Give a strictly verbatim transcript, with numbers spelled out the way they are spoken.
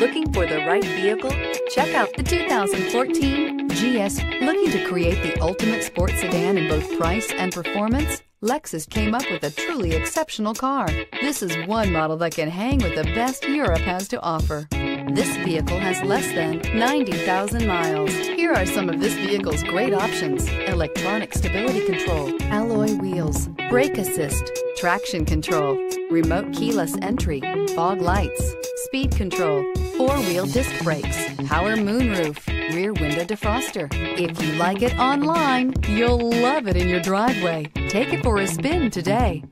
Looking for the right vehicle? Check out the two thousand fourteen G S. Looking to create the ultimate sports sedan in both price and performance? Lexus came up with a truly exceptional car. This is one model that can hang with the best Europe has to offer. This vehicle has less than ninety thousand miles. Here are some of this vehicle's great options: electronic stability control, alloy wheels, brake assist, traction control, remote keyless entry, fog lights, speed control, four-wheel disc brakes, power moonroof, rear window defroster. If you like it online, you'll love it in your driveway. Take it for a spin today.